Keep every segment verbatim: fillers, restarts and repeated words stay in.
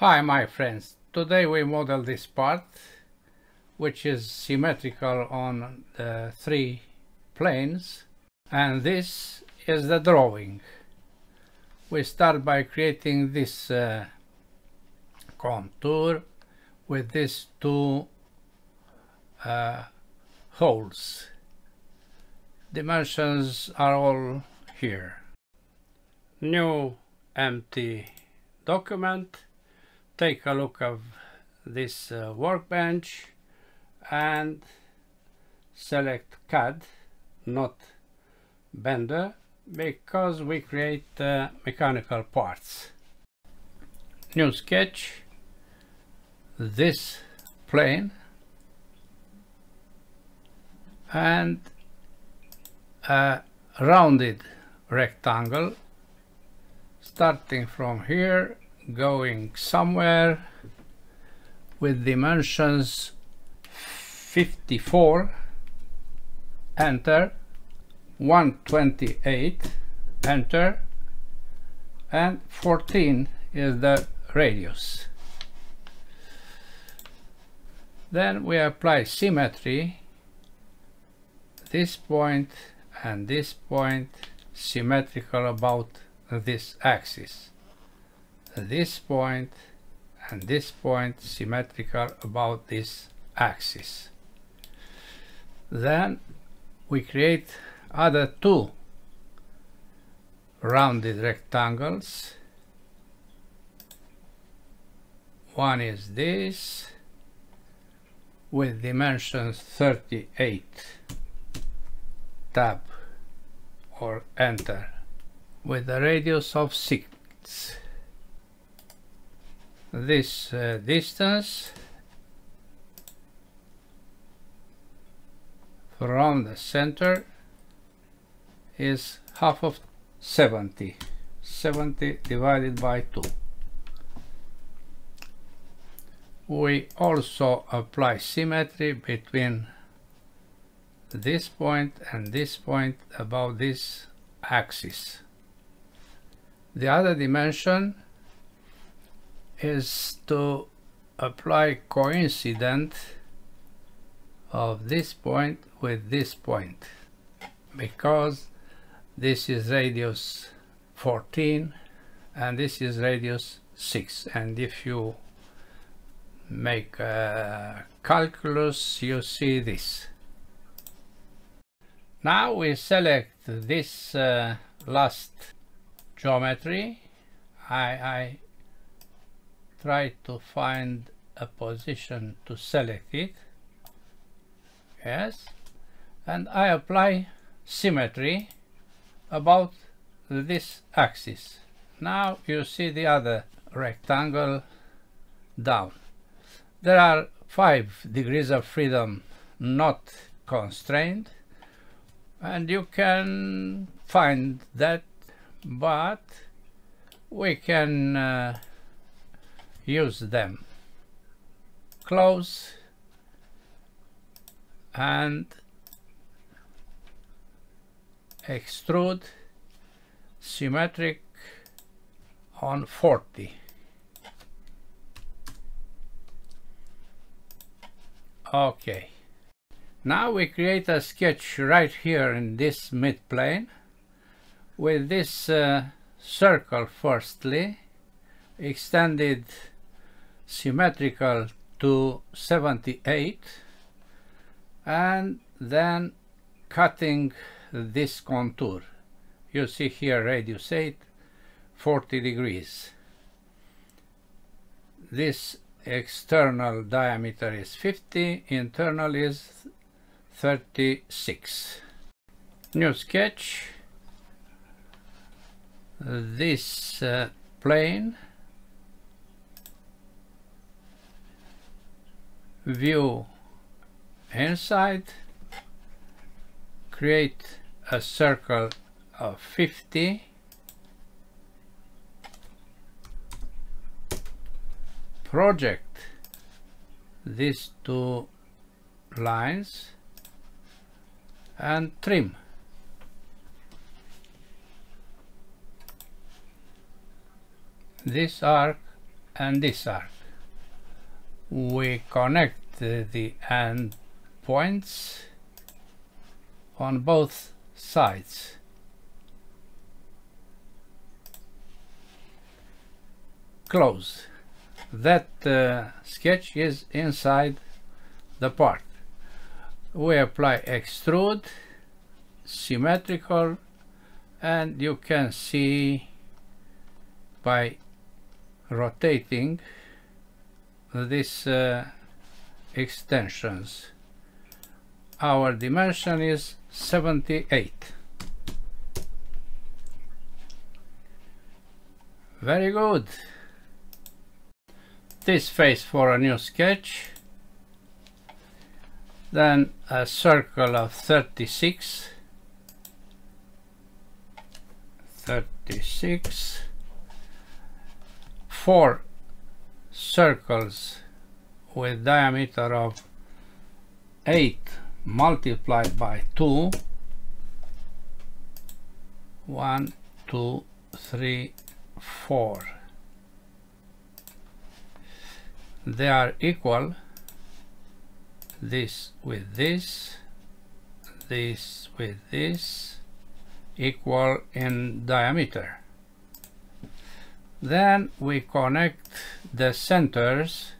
Hi my friends, today we model this part which is symmetrical on the three planes, and this is the drawing. We start by creating this uh, contour with these two uh, holes. Dimensions are all here. New empty document. Take a look at this uh, workbench and select C A D, not Bender, because we create uh, mechanical parts. New sketch, this plane, and a rounded rectangle starting from here, going somewhere with dimensions fifty-four, enter, one twenty-eight, enter, and fourteen is the radius. Then we apply symmetry, this point and this point symmetrical about this axis. This point and this point symmetrical about this axis. Then we create other two rounded rectangles. One is this with dimensions thirty-eight. Tab or enter with a radius of six. This uh, distance from the center is half of seventy. seventy divided by two. We also apply symmetry between this point and this point about this axis. The other dimension is to apply coincident of this point with this point, because this is radius fourteen and this is radius six, and if you make a calculus you see this. Now we select this uh, last geometry. I, I try to find a position to select it, yes, and I apply symmetry about this axis. Now you see the other rectangle down. There are five degrees of freedom not constrained, and you can find that, but we can uh, use them. Close and extrude symmetric on forty. Okay, now we create a sketch right here in this mid plane with this uh, circle firstly extended symmetrical to seventy-eight, and then cutting this contour. You see here radius eight, forty degrees. This external diameter is fifty, internal is thirty-six. New sketch, this uh, plane, view inside, create a circle of fifty, project these two lines and trim. This arc and this arm. We connect the end points on both sides. Close. That uh, sketch is inside the part. We apply extrude, symmetrical, and you can see by rotating these uh, extensions. Our dimension is seventy-eight. Very good. This face for a new sketch. Then a circle of thirty-six, thirty-six, four circles with diameter of eight multiplied by two, one, two, three, four. They are equal, this with this, this with this, equal in diameter. Then we connect the centers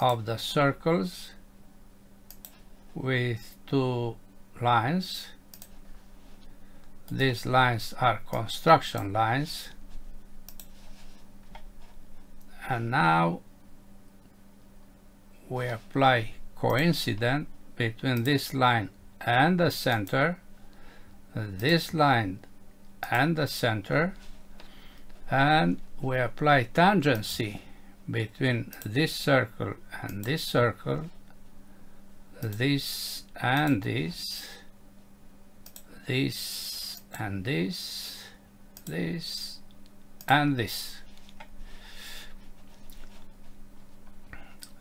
of the circles with two lines. These lines are construction lines. And now we apply coincidence between this line and the center, this line and the center, and we apply tangency between this circle and this circle, this and this, this and this, this and this.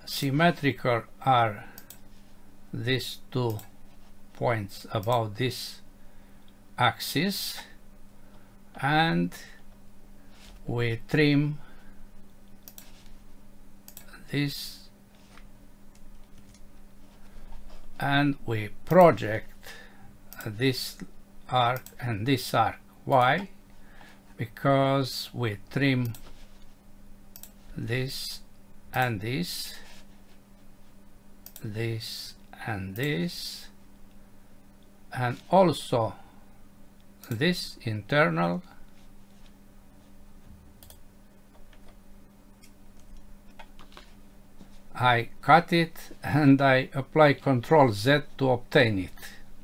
Symmetrical are these two points above this axis, and we trim this and we project this arc and this arc. Why? Because we trim this and this, this and this, and also this internal I cut it and I apply Control Z to obtain it.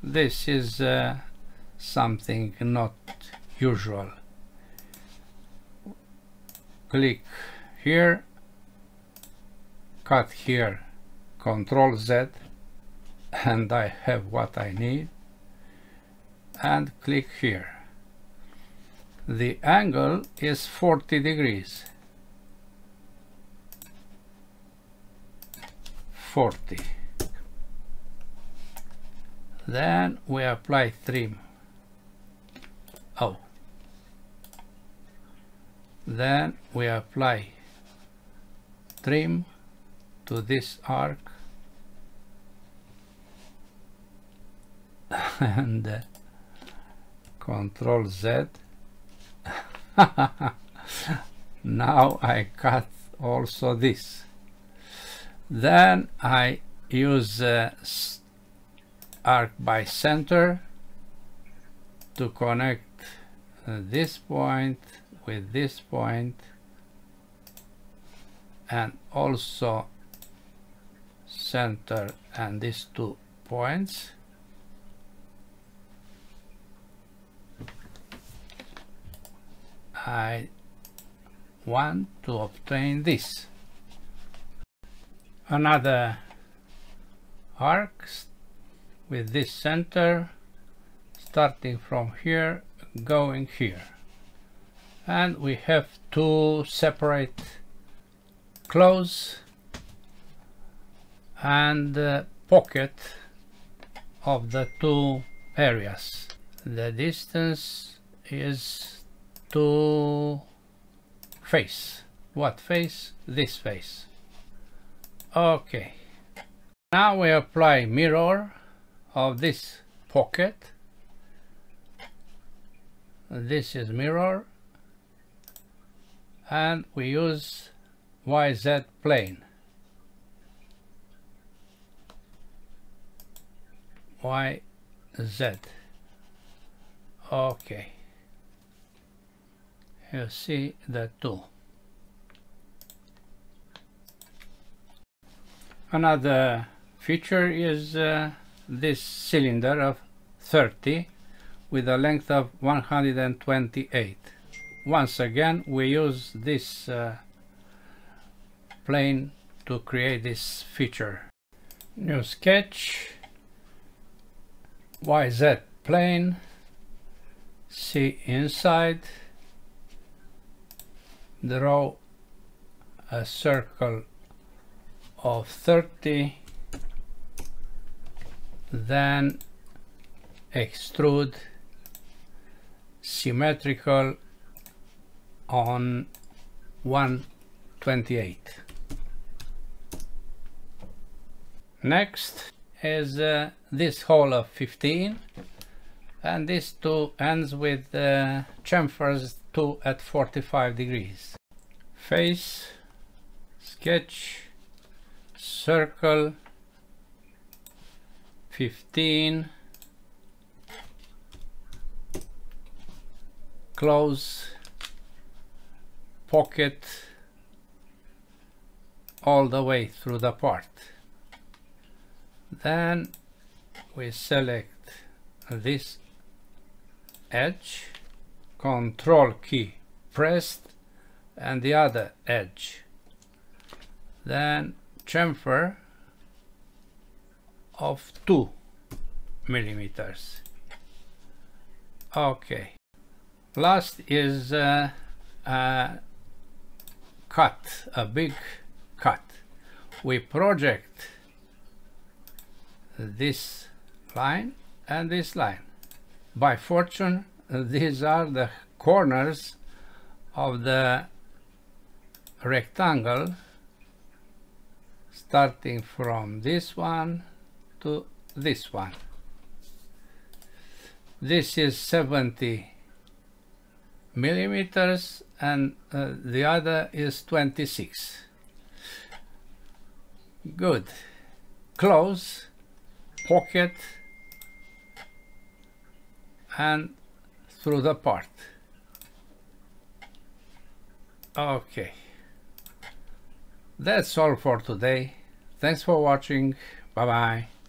This is uh, something not usual. Click here, cut here, Control Z, and I have what I need, and click here. The angle is forty degrees. forty. Then we apply trim. Oh. Then we apply trim to this arc, and uh, Control Z. Now I cut also this. Then I use uh, arc by center to connect uh, this point with this point, and also center and these two points. I want to obtain this. Another arc with this center, starting from here, going here. And we have to separate, close, and uh, pocket of the two areas. The distance is to face. What face? This face. Okay. Now we apply mirror of this pocket. This is mirror. And we use Y Z plane. Y Z. Okay. You see the two. Another feature is uh, this cylinder of thirty with a length of one hundred twenty-eight. Once again, we use this uh, plane to create this feature. New sketch, Y Z plane, see inside, draw a circle of thirty, then extrude symmetrical on one twenty-eight. Next is uh, this hole of fifteen, and this two ends with uh, chamfers two at forty-five degrees. Face, sketch, circle, fifteen, close, pocket, all the way through the part. Then we select this edge, control key pressed, and the other edge. Then chamfer of two millimeters. Okay. Last is uh, uh, cut, a big cut. We project this line and this line. By fortune, these are the corners of the rectangle, starting from this one to this one. This is seventy millimeters and uh, the other is twenty-six. Good. Close, pocket, and through the part. Okay. That's all for today. Thanks for watching. Bye-bye.